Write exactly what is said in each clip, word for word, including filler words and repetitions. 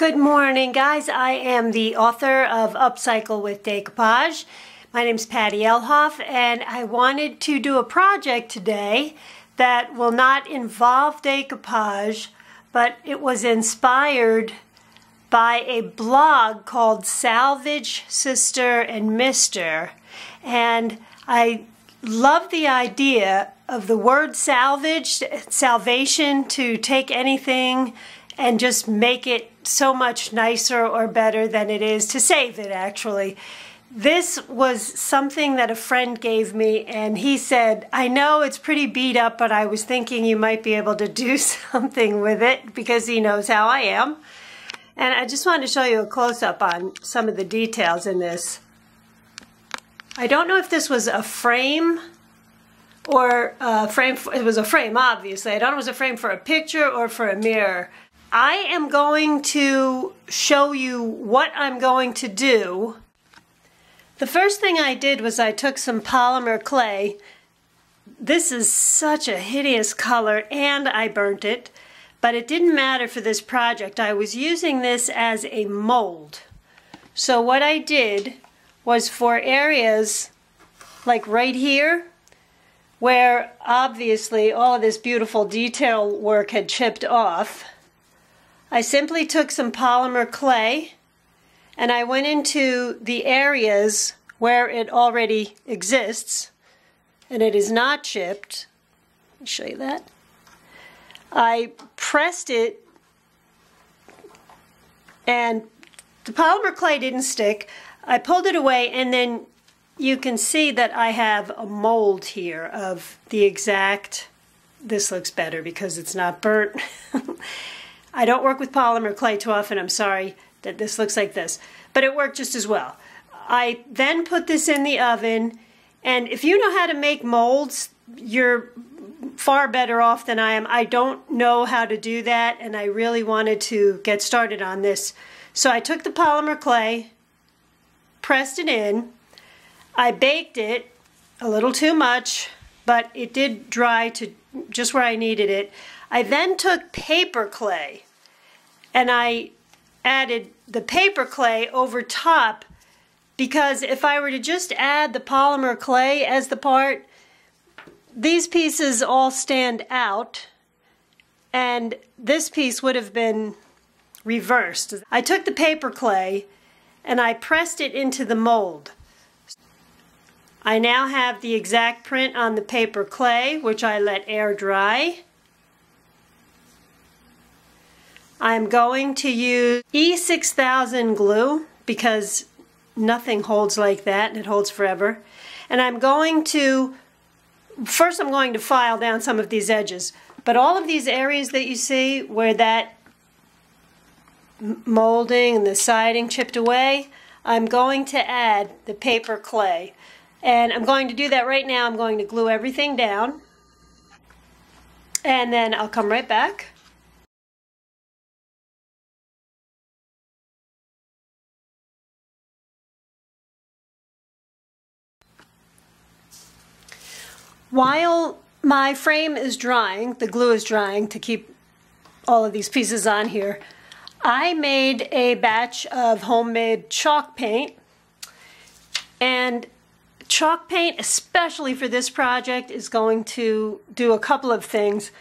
Good morning, guys. I am the author of Upcycle with Decoupage. My name's Patty Elhoff, and I wanted to do a project today that will not involve decoupage, but it was inspired by a blog called Salvage Sister and Mister. And I love the idea of the word salvage, salvation, to take anything and just make it so much nicer or better than it is, to save it actually. This was something that a friend gave me, and he said, I know it's pretty beat up, but I was thinking you might be able to do something with it, because he knows how I am. And I just wanted to show you a close-up on some of the details in this. I don't know if this was a frame or a frame, for, it was a frame obviously. I don't know if it was a frame for a picture or for a mirror. I am going to show you what I'm going to do. The first thing I did was I took some polymer clay. This is such a hideous color, and I burnt it, but it didn't matter for this project. I was using this as a mold. So what I did was for areas like right here, where obviously all of this beautiful detail work had chipped off, I simply took some polymer clay and I went into the areas where it already exists and it is not chipped. Let me show you that. I pressed it, and the polymer clay didn't stick. I pulled it away, and then you can see that I have a mold here of the exact, this looks better because it's not burnt. I don't work with polymer clay too often, I'm sorry that this looks like this, but it worked just as well. I then put this in the oven, and if you know how to make molds, you're far better off than I am. I don't know how to do that, and I really wanted to get started on this. So I took the polymer clay, pressed it in, I baked it a little too much, but it did dry to just where I needed it. I then took paper clay and I added the paper clay over top, because if I were to just add the polymer clay as the part, these pieces all stand out and this piece would have been reversed. I took the paper clay and I pressed it into the mold. I now have the exact print on the paper clay, which I let air dry. I'm going to use E six thousand glue because nothing holds like that and it holds forever. And I'm going to, first I'm going to file down some of these edges, but all of these areas that you see where that molding and the siding chipped away, I'm going to add the paper clay. And I'm going to do that right now. I'm going to glue everything down, and then I'll come right back. While my frame is drying, the glue is drying to keep all of these pieces on here, I made a batch of homemade chalk paint. And chalk paint, especially for this project, is going to do a couple of things.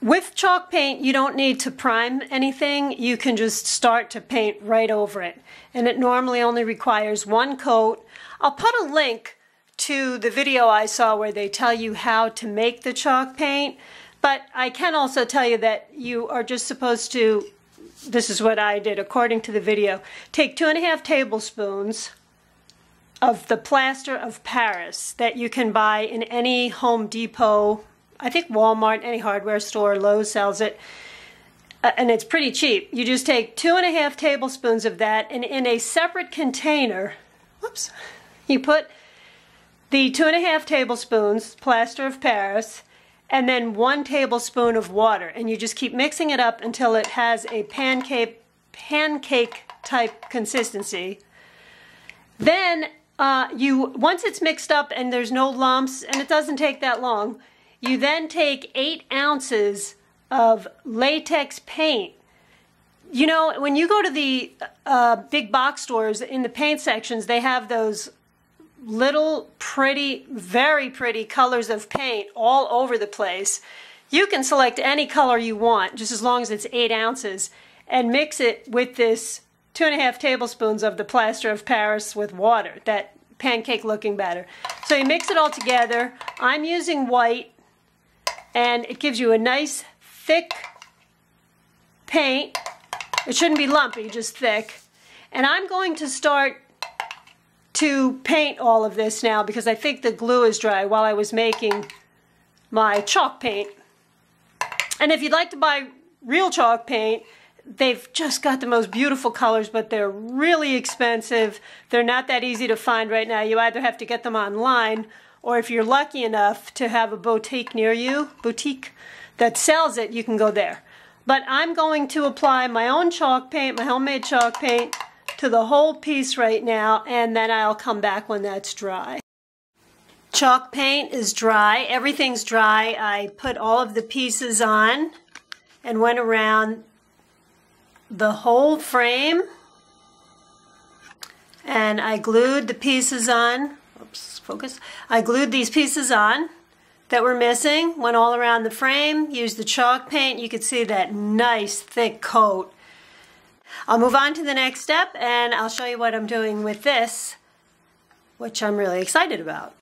With chalk paint, you don't need to prime anything. You can just start to paint right over it. And it normally only requires one coat. I'll put a link to the video I saw where they tell you how to make the chalk paint, but I can also tell you that you are just supposed to, this is what I did according to the video, take two and a half tablespoons of the plaster of Paris that you can buy in any Home Depot, I think Walmart, any hardware store, Lowe's sells it, and it's pretty cheap. You just take two and a half tablespoons of that, and in a separate container, whoops, you put the two and a half tablespoons plaster of Paris, and then one tablespoon of water, and you just keep mixing it up until it has a pancake pancake type consistency. Then uh, you once it's mixed up and there's no lumps, and it doesn't take that long, you then take eight ounces of latex paint You know, when you go to the uh, big box stores, in the paint sections, they have those little pretty, very pretty colors of paint all over the place. You can select any color you want, just as long as it's eight ounces, and mix it with this two and a half tablespoons of the plaster of Paris with water, that pancake looking batter. So you mix it all together. I'm using white, and it gives you a nice thick paint. It shouldn't be lumpy, just thick. And I'm going to start to paint all of this now because I think the glue is dry while I was making my chalk paint. And if you'd like to buy real chalk paint, they've just got the most beautiful colors, but they're really expensive. They're not that easy to find right now. You either have to get them online, or if you're lucky enough to have a boutique near you, boutique that sells it, you can go there. But I'm going to apply my own chalk paint, my homemade chalk paint, to the whole piece right now, and then I'll come back when that's dry. Chalk paint is dry. Everything's dry. I put all of the pieces on and went around the whole frame, and I glued the pieces on. Oops, focus. I glued these pieces on that were missing, went all around the frame, used the chalk paint. You could see that nice thick coat. I'll move on to the next step, and I'll show you what I'm doing with this, which I'm really excited about.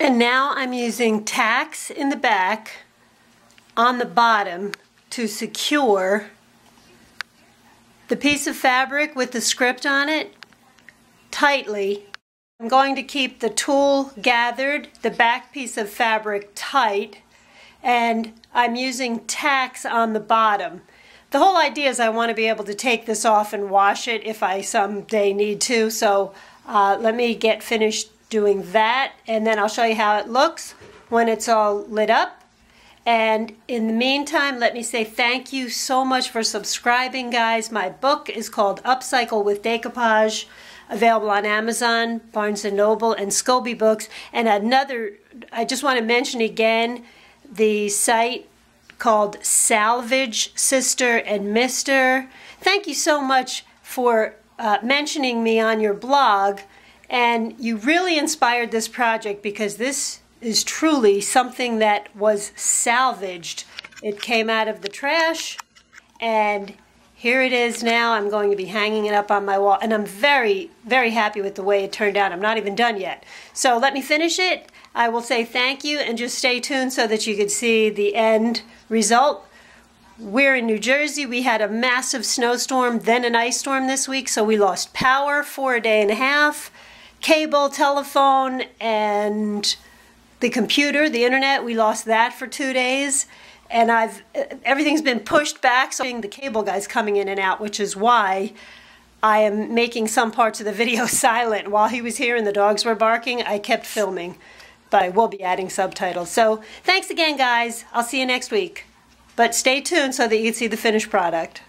And now I'm using tacks in the back on the bottom to secure the piece of fabric with the script on it tightly. I'm going to keep the tool gathered, the back piece of fabric tight, and I'm using tacks on the bottom. The whole idea is I want to be able to take this off and wash it if I someday need to, so uh, let me get finished doing that, and then I'll show you how it looks when it's all lit up. And in the meantime, let me say thank you so much for subscribing, guys. My book is called Upcycle with Decoupage, available on Amazon, Barnes and Noble, and Scobie Books. And another, I just want to mention again, the site called Salvage Sister and Mister. Thank you so much for uh, mentioning me on your blog. And you really inspired this project because this is truly something that was salvaged. It came out of the trash, and here it is now. I'm going to be hanging it up on my wall, and I'm very, very happy with the way it turned out. I'm not even done yet. So let me finish it. I will say thank you, and just stay tuned so that you can see the end result. We're in New Jersey. We had a massive snowstorm, then an ice storm this week, so we lost power for a day and a half. Cable, telephone, and the computer, the internet, we lost that for two days. And I've everything's been pushed back, so the cable guy's coming in and out, which is why I am making some parts of the video silent. While he was here and the dogs were barking, I kept filming, but I will be adding subtitles. So thanks again, guys. I'll see you next week. But stay tuned so that you can see the finished product.